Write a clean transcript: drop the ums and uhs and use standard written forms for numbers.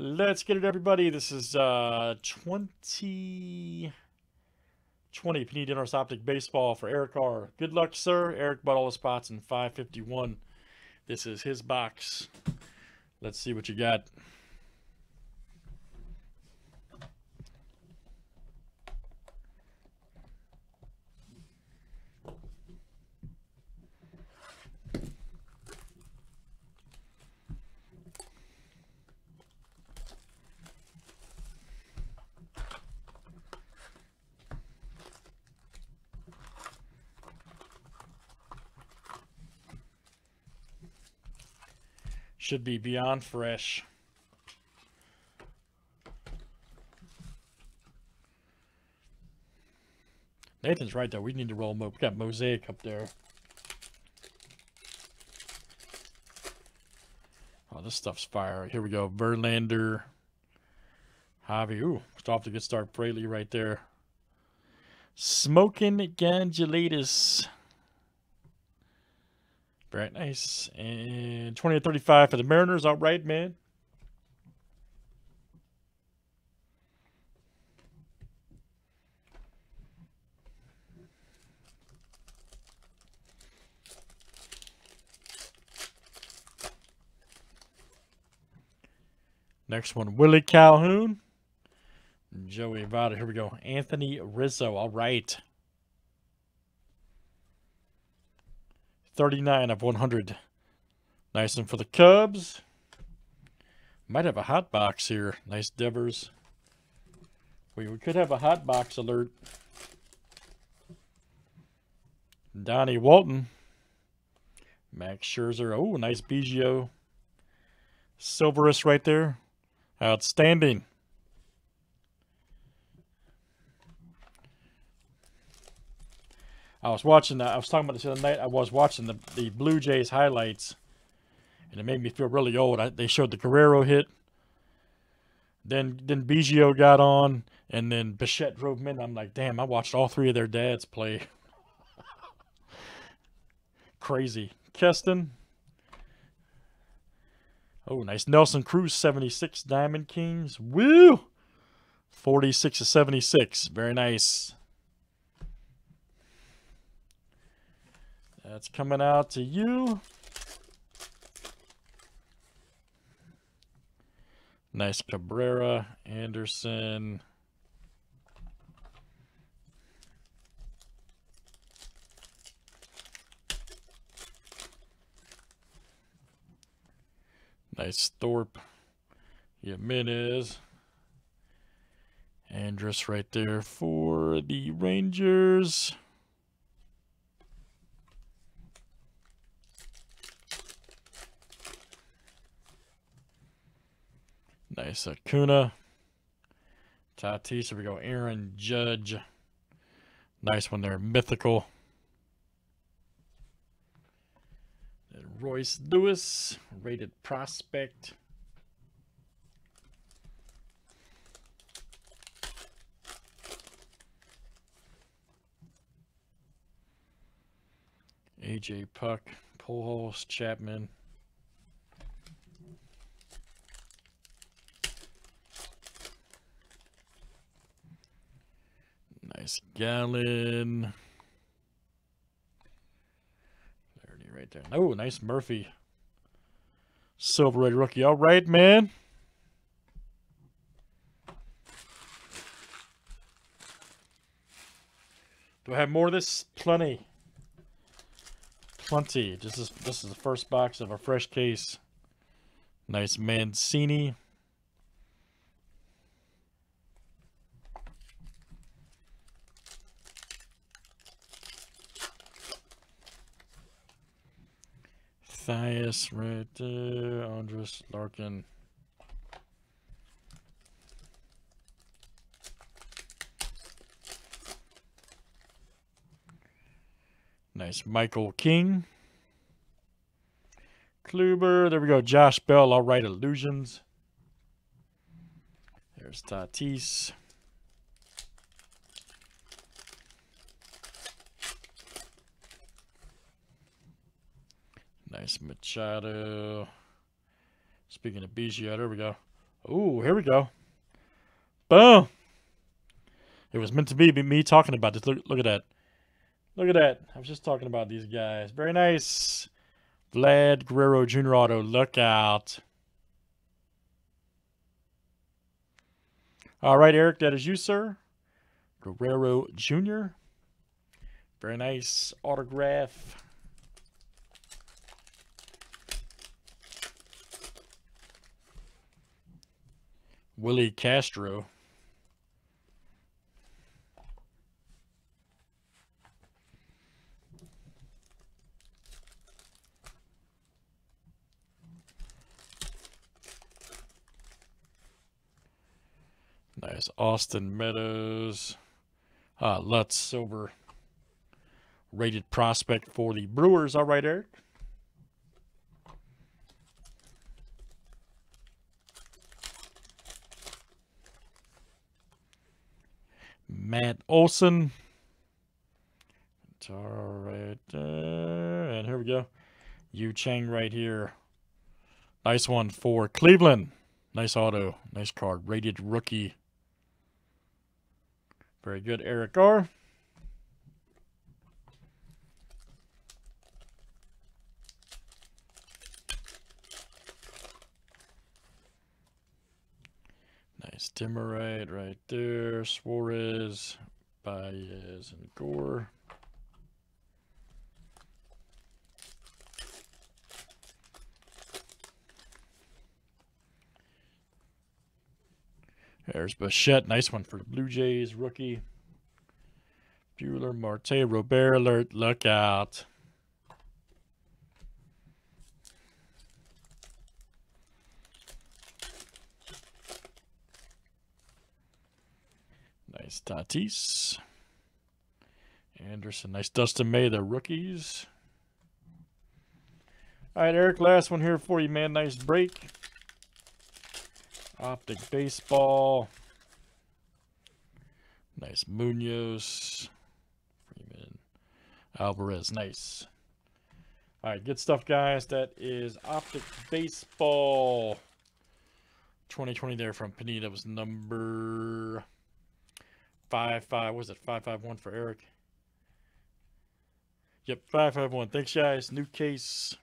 Let's get it, everybody. This is 2020 Panini Donruss Optic Baseball for Eric R. Good luck, sir. Eric bought all the spots in 551. This is his box. Let's see what you got. Should be beyond fresh. Nathan's right though. We need to roll them up. We got Mosaic up there. Oh, this stuff's fire. Here we go. Verlander. Javi. Ooh, it's off to a good start. Fraley right there. Smoking Gangelatus. Very nice. And 20-35 for the Mariners. All right, man. Next one, Willie Calhoun. Joey Votto. Here we go. Anthony Rizzo. All right. 39 of 100. Nice one for the Cubs. Might have a hot box here. Nice Devers. We could have a hot box alert. Donnie Walton. Max Scherzer. Oh, nice Biggio. Silverus right there. Outstanding. I was watching, I was talking about this the other night, I was watching the Blue Jays highlights, and it made me feel really old. They showed the Guerrero hit, then Biggio got on, and then Bichette drove him in. I'm like, damn, I watched all three of their dads play. Crazy. Keston. Oh, nice. Nelson Cruz, 76, Diamond Kings. Woo! 46 of 76. Very nice. That's coming out to you. Nice Cabrera, Anderson. Nice Thorpe Jimenez. Andrus right there for the Rangers. Nice Acuna. Tatis. Here we go. Aaron Judge. Nice one there. Mythical. And Royce Lewis. Rated prospect. AJ Puck. Pujols. Chapman. Gallon. There right there. Oh, nice Murphy. Silver Red rookie. All right, man. Do I have more of this? Plenty. Plenty. This is the first box of a fresh case. Nice Mancini. Thias right there, Andrus, Larkin. Nice Michael King. Kluber, there we go, Josh Bell, all right, Illusions. There's Tatis. Nice Machado. Speaking of Biggio, there we go. Ooh, here we go. Boom. It was meant to be me talking about this. Look at that. Look at that. I was just talking about these guys. Very nice. Vlad Guerrero Jr. Auto. Look out. All right, Eric, that is you, sir. Guerrero Jr. Very nice autograph. Willie Castro. Nice. Austin Meadows. Lutz Silver. Rated prospect for the Brewers. All right, Eric. Matt Olson. It's all right there. And here we go. Yu Chang right here. Nice one for Cleveland. Nice auto. Nice card. Rated rookie. Very good, Eric R. Nice Demerite right there. Suarez, Baez, and Gore. There's Bichette. Nice one for Blue Jays rookie. Bueller, Marte, Robert alert. Look out. Nice Tatis. Anderson. Nice Dustin May, the rookies. All right, Eric, last one here for you, man. Nice break. Optic baseball. Nice Munoz. Freeman. Alvarez. Nice. All right, good stuff, guys. That is Optic baseball 2020 there from Panini. That was number 55. Was it 551 for Eric? Yep, 551. Thanks, guys. New case.